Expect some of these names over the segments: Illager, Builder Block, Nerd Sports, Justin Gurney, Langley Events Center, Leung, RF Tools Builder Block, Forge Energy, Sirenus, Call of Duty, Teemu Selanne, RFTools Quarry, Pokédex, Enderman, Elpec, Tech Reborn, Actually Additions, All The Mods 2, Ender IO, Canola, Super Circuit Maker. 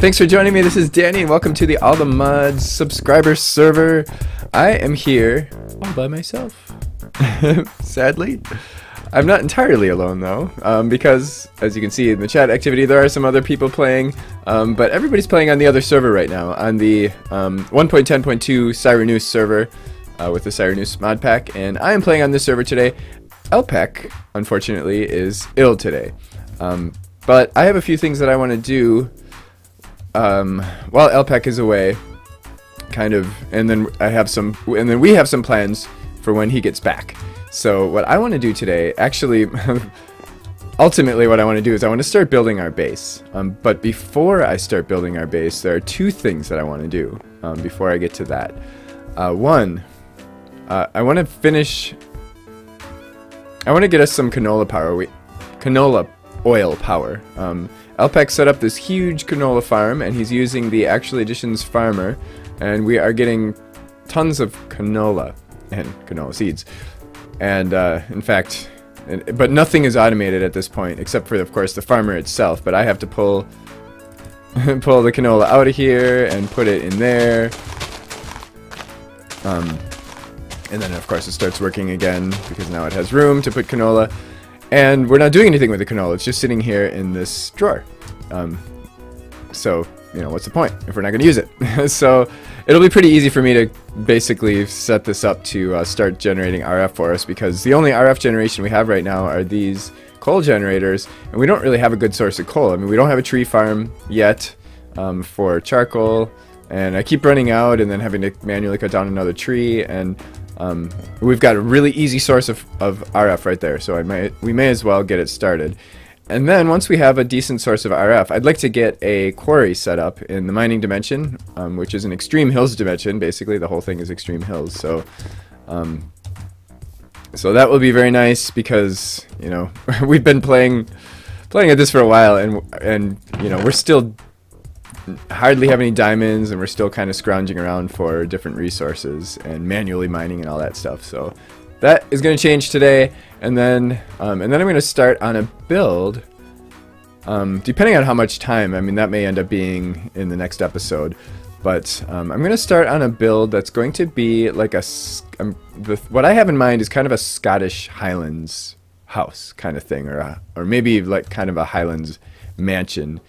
Thanks for joining me. This is Danny, and welcome to the All The Mods subscriber server. I am here all by myself. Sadly. I'm not entirely alone though, because as you can see in the chat activity, there are some other people playing, but everybody's playing on the other server right now, on the 1.10.2 Sirenus server with the Sirenus mod pack, and I am playing on this server today. Elpec, unfortunately, is ill today, but I have a few things that I want to do while Elpec is away, kind of, and then we have some plans for when he gets back. So what I want to do today, actually, ultimately what I want to do is I want to start building our base. But before I start building our base, there are two things that I want to do before I get to that. I want to finish... I want to get us some canola power. Canola oil power. Elpec set up this huge canola farm, and he's using the Actually Additions farmer, and we are getting tons of canola and canola seeds. And in fact, but nothing is automated at this point, except for, of course, the farmer itself. But I have to pull the canola out of here and put it in there. And then, of course, it starts working again, because now it has room to put canola. And we're not doing anything with the canola. It's just sitting here in this drawer. So, you know, what's the point if we're not going to use it? So it'll be pretty easy for me to basically set this up to start generating RF for us, because the only RF generation we have right now are these coal generators, and we don't really have a good source of coal. I mean, we don't have a tree farm yet for charcoal, and I keep running out and then having to manually cut down another tree, and we've got a really easy source of RF right there, so we may as well get it started. And then once we have a decent source of RF, I'd like to get a quarry set up in the mining dimension, which is an extreme hills dimension. Basically, the whole thing is extreme hills. So, so that will be very nice, because you know we've been playing at this for a while, and you know we're still hardly have any diamonds, and we're still kind of scrounging around for different resources and manually mining and all that stuff. So. That is going to change today, and then I'm going to start on a build, depending on how much time. I mean, that may end up being in the next episode, but I'm going to start on a build that's going to be like a... what I have in mind is kind of a Scottish Highlands house kind of thing, or maybe like kind of a Highlands mansion.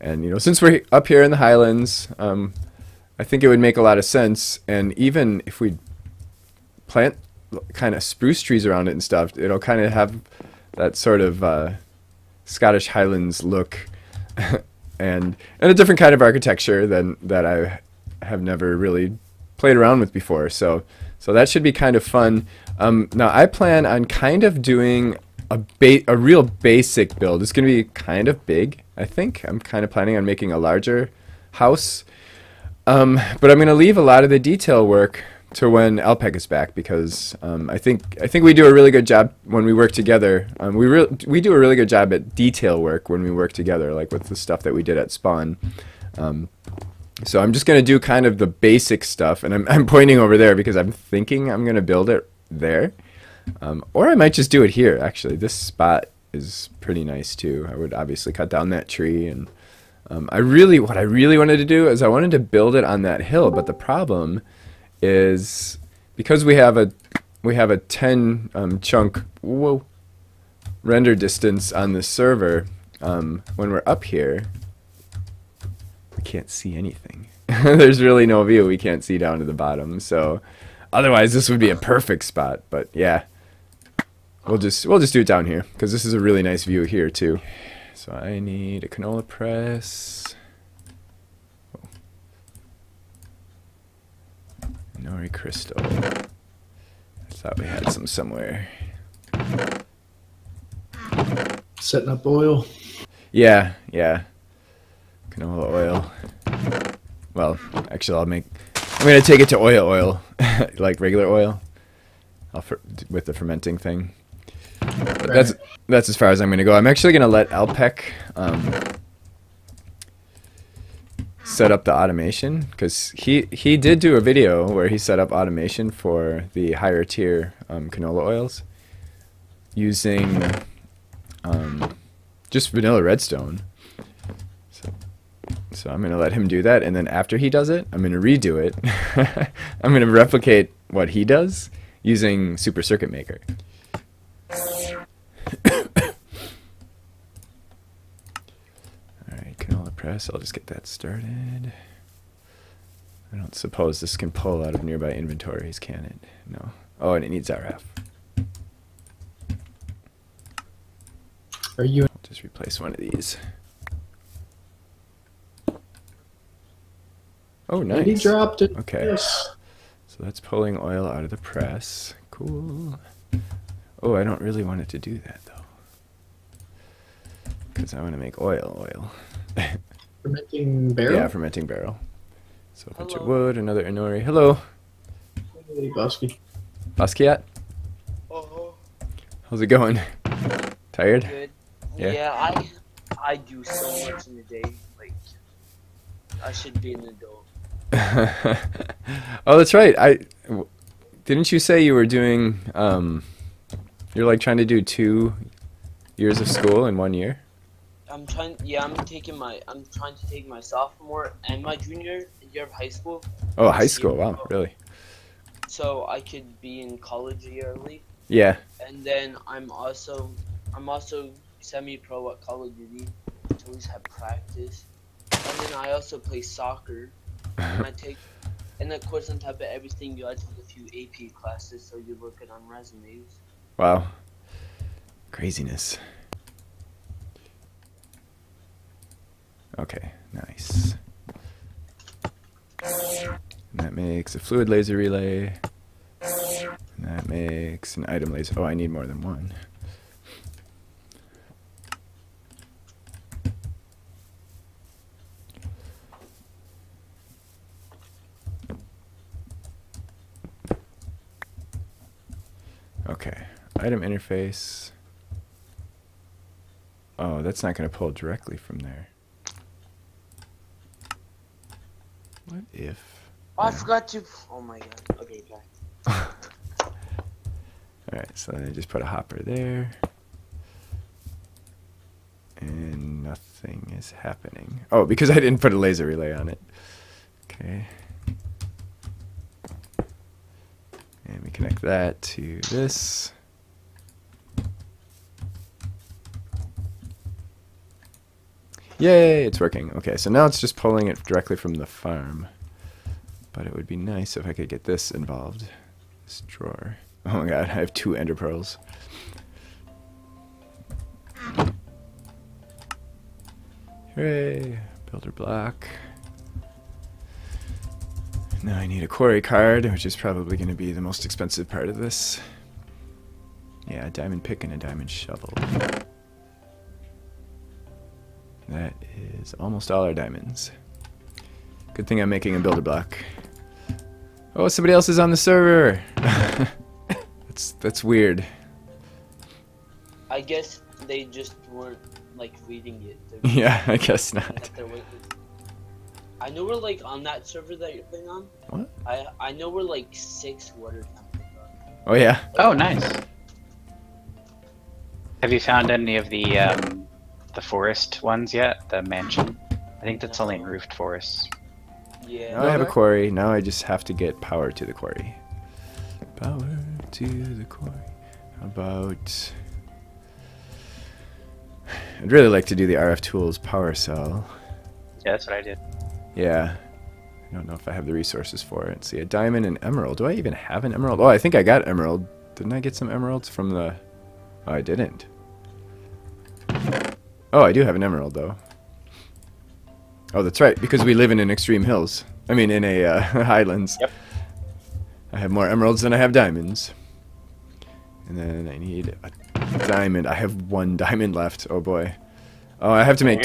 And, you know, since we're up here in the Highlands, I think it would make a lot of sense, and even if we plant kind of spruce trees around it and stuff, it'll kind of have that sort of Scottish Highlands look, and a different kind of architecture than that I have never really played around with before, so that should be kind of fun. Now I plan on kind of doing a real basic build. It's going to be kind of big, I think. I'm kind of planning on making a larger house, but I'm going to leave a lot of the detail work to when Elpec is back, because I think we do a really good job when we work together. We do a really good job at detail work when we work together, like with the stuff that we did at spawn. So I'm just gonna do kind of the basic stuff, and I'm pointing over there because I'm thinking I'm gonna build it there, or I might just do it here. Actually, this spot is pretty nice too. I would obviously cut down that tree, and what I really wanted to do is I wanted to build it on that hill, but the problem is because we have a 10 chunk render distance on the server. When we're up here, we can't see anything. There's really no view. We can't see down to the bottom. So otherwise, this would be a perfect spot. But yeah, we'll just do it down here, because this is a really nice view here too. So I need a canola press. Nori crystal. I thought we had some somewhere. Setting up oil. Yeah, yeah. Canola oil. Well, actually, I'm gonna take it to oil, like regular oil, with the fermenting thing. But that's as far as I'm gonna go. I'm actually gonna let Elpec set up the automation, because he did do a video where he set up automation for the higher tier canola oils using just vanilla redstone. So, So I'm going to let him do that, and then after he does it, I'm going to redo it. I'm going to replicate what he does using Super Circuit Maker. Alright, Canola Press, I'll just get that started. I don't suppose this can pull out of nearby inventories, can it? No. Oh, and it needs RF. Are you? I'll just replace one of these. Oh, nice. He dropped it. Okay. Yes. So that's pulling oil out of the press. Cool. Oh, I don't really want it to do that, though. Because I want to make oil. Fermenting barrel? Yeah, fermenting barrel. So a bunch of wood, another Inori. Hello. Hey, Bosky. Basquiat? Oh. How's it going? Tired? Good. Yeah, I do so much in the day. Like, I should be an adult. Oh, that's right. Didn't you say you were doing you're like trying to do 2 years of school in 1 year? I'm trying to take my sophomore and my junior year of high school. Oh, high school. Wow, really? So I could be in college a year early. Yeah. And then I'm also semi-pro at Call of Duty to at least have practice. And then I also play soccer. And of course, on top of everything, I took a few AP classes, so you're working on resumes. Wow. Craziness. Okay, nice. And that makes a fluid laser relay. And that makes an item laser. Oh, I need more than one. Okay, item interface. Oh, that's not going to pull directly from there. What if... Oh, I forgot to... Oh my god. Okay, back. Alright, so then I just put a hopper there. And nothing is happening. Oh, because I didn't put a laser relay on it. Okay. And we connect that to this. Yay, it's working. Okay, so now it's just pulling it directly from the farm. But it would be nice if I could get this involved. This drawer. Oh my god, I have 2 ender pearls. Hooray, builder block. Now I need a quarry card, which is probably going to be the most expensive part of this. Yeah, a diamond pick and a diamond shovel. That is almost all our diamonds. Good thing I'm making a builder block. Oh, somebody else is on the server! That's weird. I guess they just weren't, like, reading it. They're yeah, I guess not. I know we're like on that server that you're playing on. What? I know we're like 6 water fountains on. Oh yeah. Like, oh nice. Have you found any of the forest ones yet? The mansion. I think that's only in roofed forests. Yeah. Now I have a quarry. Now I just have to get power to the quarry. Power to the quarry. How about? I'd really like to do the RFTools power cell. Yeah, that's what I did. Yeah, I don't know if I have the resources for it. See, a diamond and emerald. Do I even have an emerald? Oh, I think I got emerald. Didn't I get some emeralds from the... Oh, I didn't. Oh, I do have an emerald, though. Oh, that's right, because we live in an extreme hills. I mean, in a highlands. Yep. I have more emeralds than I have diamonds. And then I need a diamond. I have 1 diamond left. Oh, boy. Oh, I have to make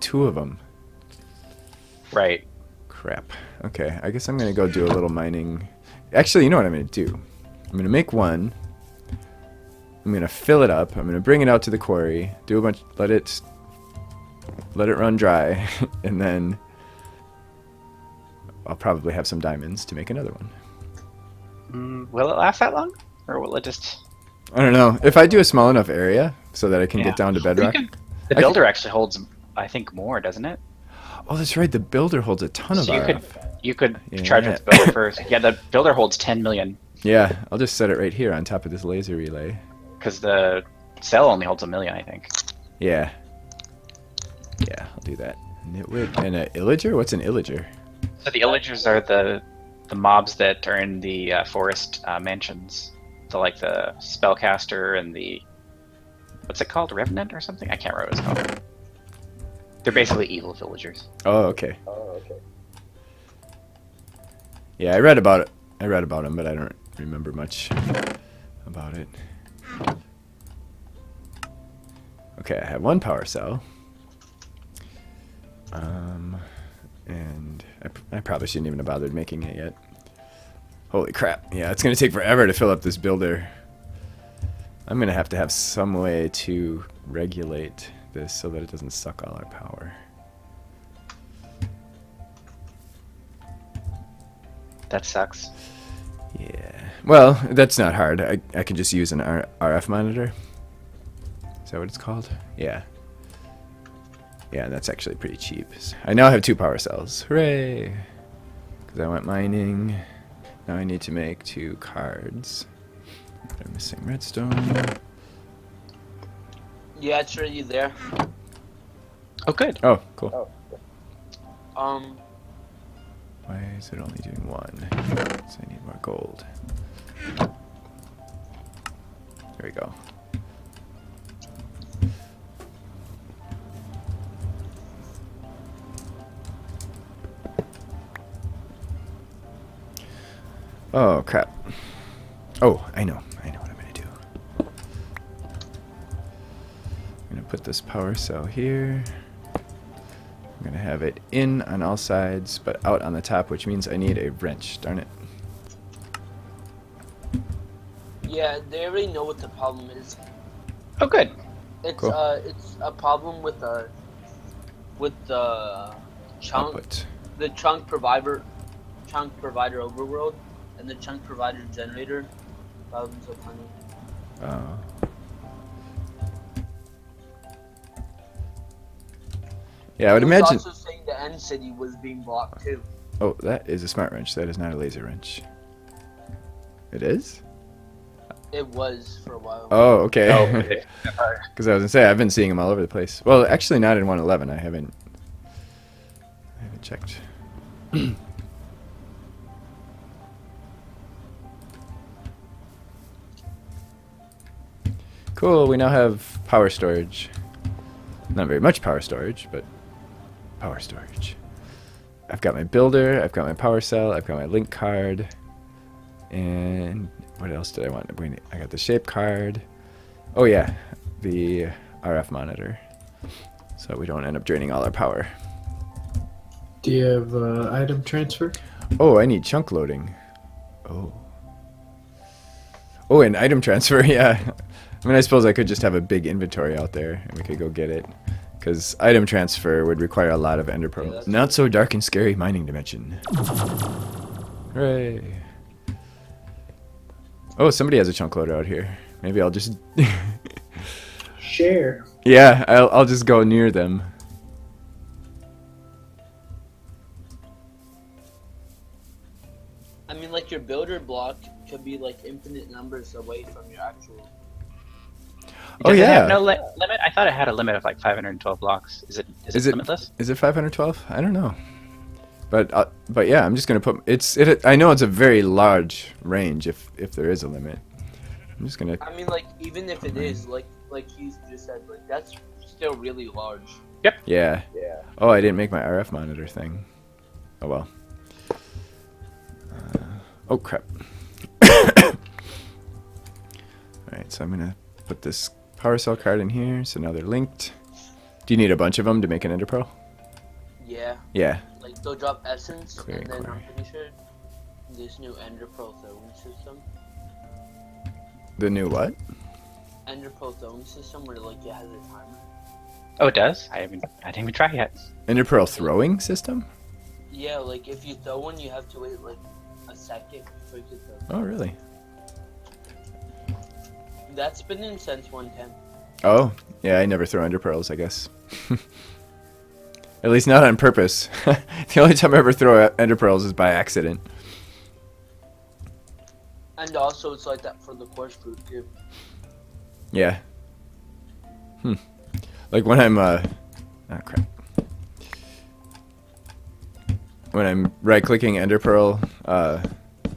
two of them. Right. Crap. Okay, I guess I'm going to go do a little mining. Actually, you know what I'm going to do? I'm going to make one. I'm going to fill it up. I'm going to bring it out to the quarry. Do a bunch. Let it run dry. And then I'll probably have some diamonds to make another one. Will it last that long? Or will it just... I don't know. If I do a small enough area so that I can get down to bedrock. The builder actually holds, I think, more, doesn't it? Oh, that's right. The builder holds a ton of RF. You could charge with the builder first. Yeah, the builder holds 10 million. Yeah, I'll just set it right here on top of this laser relay. Because the cell only holds 1 million, I think. Yeah. Yeah, I'll do that. Nitwit and an illager? What's an illager? So the illagers are the mobs that are in the forest mansions. So like the spellcaster and the... What's it called? Revenant or something? I can't remember what it's called. They're basically evil villagers. Oh, okay. Oh, okay. Yeah, I read about it. I read about them, but I don't remember much about it. Okay, I have one power cell. And I probably shouldn't even have bothered making it yet. Holy crap. Yeah, it's going to take forever to fill up this builder. I'm going to have some way to regulate this so that it doesn't suck all our power. That sucks. Yeah. Well, that's not hard. I can just use an RF monitor. Is that what it's called? Yeah. Yeah, that's actually pretty cheap. I now have 2 power cells. Hooray! Because I went mining. Now I need to make 2 cards. I'm missing redstone. Yeah, it's already there. Oh, good. Oh, cool. Oh. Why is it only doing 1? So I need more gold. There we go. Oh, crap. Oh, I know. I know what I'm going to do. I'm going to put this power cell here. I'm going to have it in on all sides, but out on the top, which means I need a wrench. Darn it. Yeah, they already know what the problem is. Oh, good. It's cool. It's a problem with the chunk output. The chunk provider overworld and the chunk provider generator. Problems with honey. Oh. Yeah, I would imagine. Also saying the end city was being blocked too. Oh, that is a smart wrench. That is not a laser wrench. It is? It was for a while. Oh, okay. Because I was gonna say I've been seeing them all over the place. Well, actually, not in 111. I haven't checked. Cool. We now have power storage. Not very much power storage, but. Power storage. I've got my builder, I've got my power cell, I've got my link card, and what else did I want? I got the shape card. Oh yeah, the RF monitor, so we don't end up draining all our power. Do you have item transfer? Oh, I need chunk loading. Oh. Oh, and item transfer, yeah. I mean, I suppose I could just have a big inventory out there and we could go get it. Because item transfer would require a lot of ender pearls. Yeah, not so dark and scary mining dimension. Hooray. Oh, somebody has a chunk loader out here. Maybe I'll just... Share. Yeah, I'll just go near them. I mean, like, your builder block could be, like, infinite numbers away from your actual... Oh, does it have no limit? I thought it had a limit of like 512 blocks. Is it limitless? Is it 512? I don't know. But yeah, I'm just gonna put it. I know it's a very large range if there is a limit. I'm just gonna. I mean, like even if it is, like he's just said, like that's still really large. Yep. Yeah. Yeah. Oh, I didn't make my RF monitor thing. Oh well. Oh crap. All right, so I'm gonna put this power cell card in here, so now they're linked. Do you need a bunch of them to make an ender pearl? Yeah. Yeah. Like they'll drop essence, and then I'm pretty sure this new ender pearl throwing system. The new what? Ender pearl throwing system, where like it has a timer. Oh, it does? I didn't even try yet. Ender pearl throwing system? Yeah, like if you throw one, you have to wait like a second before you throw one. Oh, really? That's been in since 110. Oh, yeah, I never throw ender pearls, I guess. At least not on purpose. The only time I ever throw ender pearls is by accident. And also it's like that for the course fruit too. Yeah. Hmm. Like when I'm oh crap. When I'm right clicking ender pearl or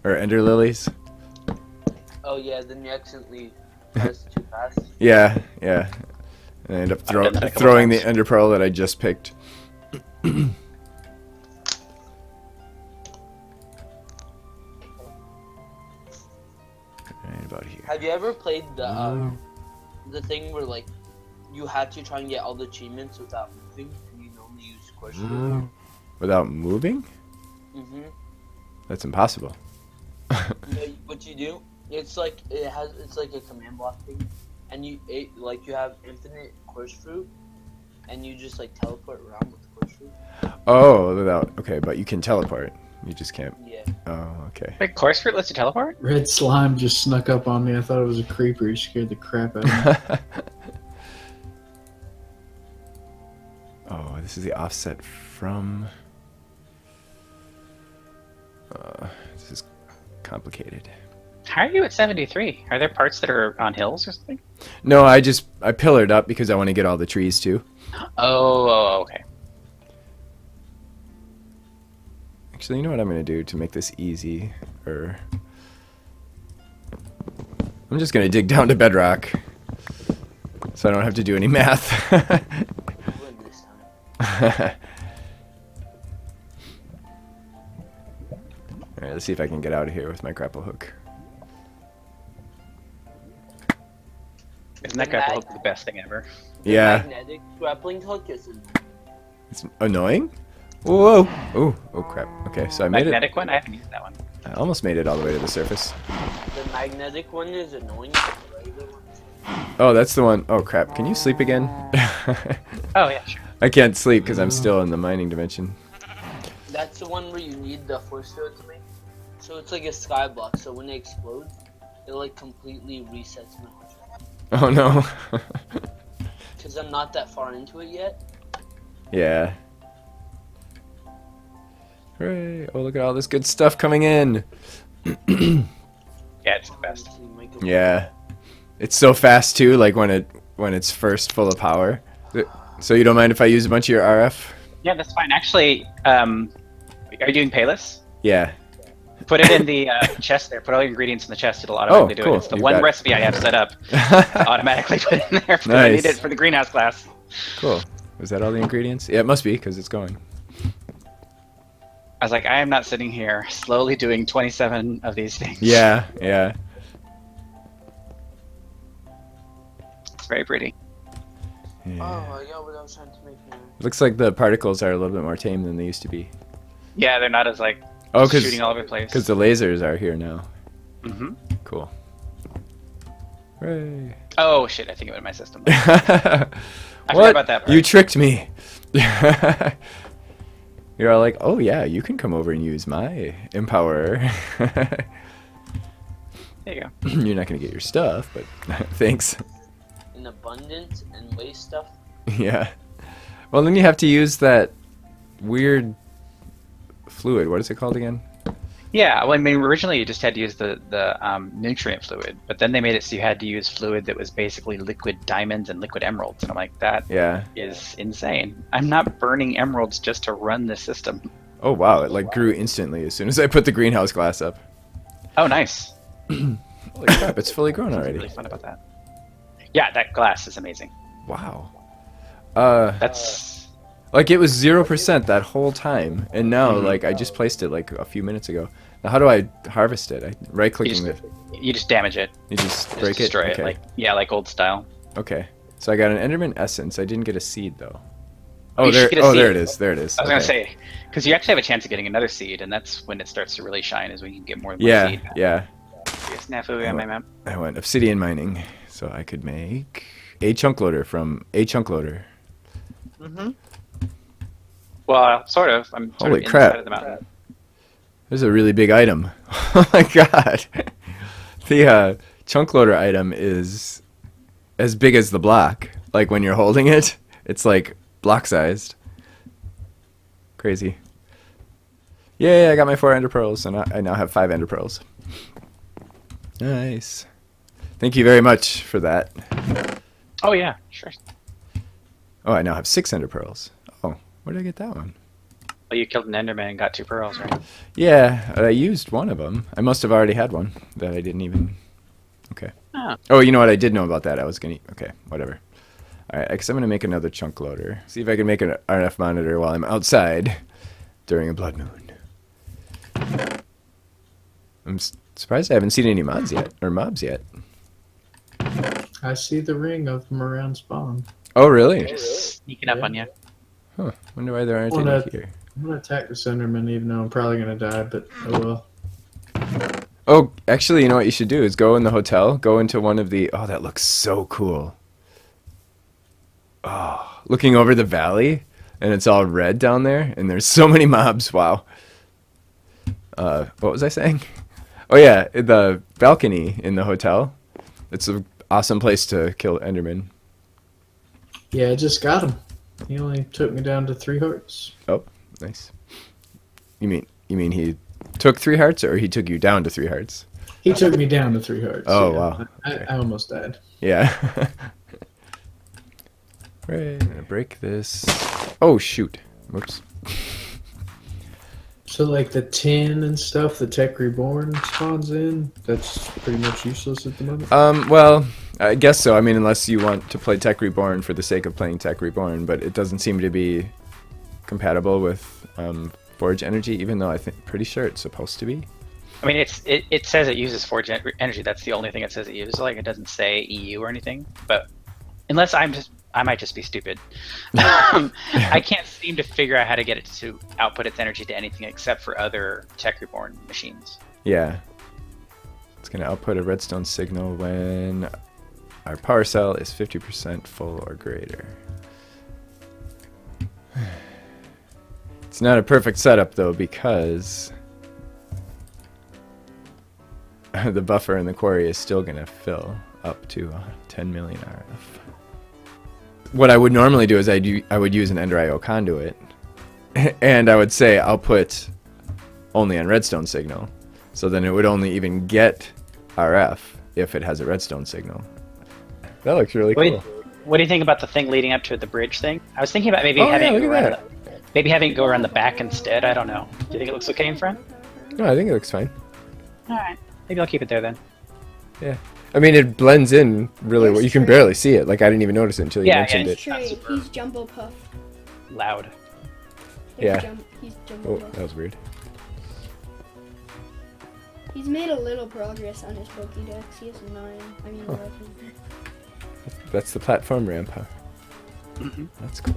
ender lilies. Oh yeah, then you accidentally press too fast. Yeah, yeah. And I end up throwing the ender pearl that I just picked. Right about here. Have you ever played the thing where like you had to try and get all the achievements without moving, and you normally use course fruit? Without moving? Mm-hmm. That's impossible. What you do? It's like it's like a command block thing, and you have infinite course fruit, and you just like teleport around with the course fruit. Oh, okay, but you can teleport. You just can't. Yeah. Oh, okay. Wait, course fruit lets you teleport? Red slime just snuck up on me. I thought it was a creeper. He scared the crap out of me. Oh, this is the offset from. This is complicated. How are you at 73? Are there parts that are on hills or something? No, I pillared up because I want to get all the trees too. Oh, okay. Actually, you know what I'm going to do to make this easy? Or I'm just going to dig down to bedrock so I don't have to do any math. Alright, let's see if I can get out of here with my grapple hook. Isn't that grapple hook the best thing ever? Yeah. Magnetic grappling hook is it's annoying? Whoa! Oh, oh crap. Okay, so I made it. Magnetic one? I haven't used that one. I almost made it all the way to the surface. The magnetic one is annoying. Oh, that's the one. Oh crap. Can you sleep again? Oh, yeah, sure. I can't sleep because I'm still in the mining dimension. That's the one where you need the force field to make. So it's like a sky block, so when it explodes, it like completely resets my heart. Oh no. Because I'm not that far into it yet. Yeah. Hooray. Oh, look at all this good stuff coming in. Yeah, it's the best. Yeah. It's so fast too, like when it's first full of power. So you don't mind if I use a bunch of your RF? Yeah, that's fine. Actually, are you doing Payless? Yeah. Put it in the chest there. Put all your ingredients in the chest. It'll automatically do it. It's the one recipe I have set up automatically put in there. Nice. I need it for the greenhouse class. Cool. Was that all the ingredients? Yeah, it must be because it's going. I was like, I am not sitting here slowly doing 27 of these things. Yeah, yeah. It's very pretty. Yeah. Oh, I got what I was trying to make here. Looks like the particles are a little bit more tame than they used to be. Yeah, they're not as like... Oh, cause, shooting all over the place. Because the lasers are here now. Mm-hmm. Cool. Hooray. Oh, shit. I think it went in my system. I forgot about that part. You tricked me. You're all like, oh, yeah, you can come over and use my empowerer. There you go. You're not going to get your stuff, but thanks. In abundance and waste stuff. Yeah. Well, then you have to use that weird... fluid. What is it called again? Yeah, well, I mean, originally you just had to use the nutrient fluid, but then they made it so you had to use fluid that was basically liquid diamonds and liquid emeralds, and I'm like, that is insane. I'm not burning emeralds just to run this system. Oh, wow. It, like, grew instantly as soon as I put the greenhouse glass up. Oh, nice. Holy crap, it's fully grown already. Really fun about that. Yeah, that glass is amazing. Wow. That's... Like, it was 0% that whole time, and now, like, I just placed it, like, a few minutes ago. Now, how do I harvest it? Right-clicking it. You just damage it. You just break it? Destroy it, like, yeah, like old style. Okay. So I got an Enderman Essence. I didn't get a seed, though. Oh, there it is. There it is. I was going to say, because you actually have a chance of getting another seed, and that's when it starts to really shine, is when you can get more than one seed. Yeah, yeah. I went obsidian mining, so I could make a chunk loader from a chunk loader. Mm-hmm. Well, sort of. I'm sort Holy of crap. Of the mountain. There's a really big item. Oh my god. The chunk loader item is as big as the block. Like when you're holding it, it's like block sized. Crazy. Yay, I got my 4 Ender Pearls, and I now have 5 Ender Pearls. Nice. Thank you very much for that. Oh, yeah, sure. Oh, I now have 6 Ender Pearls. Oh, where did I get that one? Well, you killed an Enderman and got 2 pearls, right? Yeah, I used one of them. I must have already had one that I didn't even... Okay. Oh, you know what? I did know about that. I was going to... Okay, whatever. All right, because I'm going to make another chunk loader. See if I can make an RF monitor while I'm outside during a blood moon. I'm surprised I haven't seen any mods yet, or mobs yet. I see the ring of them around spawn. Oh, really? They're just sneaking up on you. Huh. Wonder why there aren't any here. I'm going to attack this Enderman, even though I'm probably going to die, but I will. Oh, actually, you know what you should do is go in the hotel, go into one of the... Oh, that looks so cool. Oh, looking over the valley, and it's all red down there, and there's so many mobs. Wow. What was I saying? Oh, yeah, the balcony in the hotel. It's an awesome place to kill Enderman. Yeah, I just got him. He only took me down to 3 hearts. Oh, nice. You mean he... Took 3 hearts, or he took you down to 3 hearts? He took me down to 3 hearts. Oh, yeah. Wow. Okay. I almost died. Yeah. Right, I'm going to break this. Oh, shoot. Whoops. So, like, the tin and stuff, the Tech Reborn spawns in, that's pretty much useless at the moment? Well, I guess so. I mean, unless you want to play Tech Reborn for the sake of playing Tech Reborn, but it doesn't seem to be compatible with... Forge Energy, even though pretty sure it's supposed to be. I mean, it says it uses Forge Energy. That's the only thing it says it uses. Like, it doesn't say EU or anything. But unless I might just be stupid. I can't seem to figure out how to get it to output its energy to anything except for other Tech Reborn machines. Yeah, it's going to output a redstone signal when our power cell is 50% full or greater. It's not a perfect setup, though, because the buffer in the quarry is still going to fill up to 10 million RF. What I would normally do is I would use an Ender IO conduit, and I would say I'll put only on redstone signal. So then it would only even get RF if it has a redstone signal. That looks really cool. What do you think about the thing leading up to the bridge thing? I was thinking about maybe having it go around the back instead, I don't know. Do you think it looks okay in front? No, I think it looks fine. Alright, maybe I'll keep it there then. Yeah. I mean, it blends in really well. You can barely see it. Like, I didn't even notice it until you mentioned it. Yeah, it's true. He's Jumbo Puff. Loud. Yeah. He's Jumbo Puff. That was weird. He's made a little progress on his Pokédex. He has 9. I mean, 11. That's the platform ramp, huh? Mm-hmm. That's cool.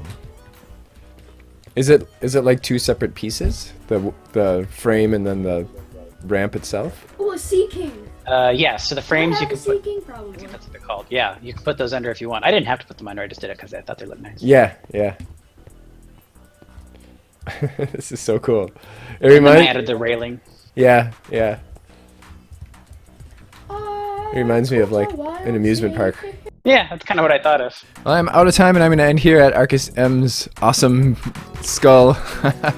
Is it like 2 separate pieces? The frame and then the ramp itself? Oh, a Sea King! Yeah, so the frames you can put... Sea King, probably. I think that's what they're called. Yeah, you can put those under if you want. I didn't have to put them under, I just did it because I thought they looked nice. Yeah, yeah. This is so cool. It reminds... I added the railing. Yeah, yeah. It reminds me of like an amusement park. Yeah, that's kind of what I thought of. Well, I'm out of time, and I'm going to end here at Arcus M's awesome skull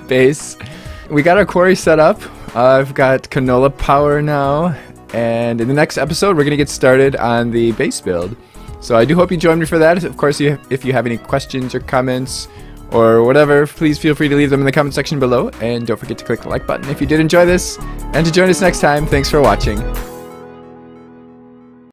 base. We got our quarry set up. I've got canola power now, and in the next episode, we're going to get started on the base build. So I do hope you join me for that. Of course, if you have any questions or comments or whatever, please feel free to leave them in the comment section below, and don't forget to click the like button if you did enjoy this, and to join us next time. Thanks for watching.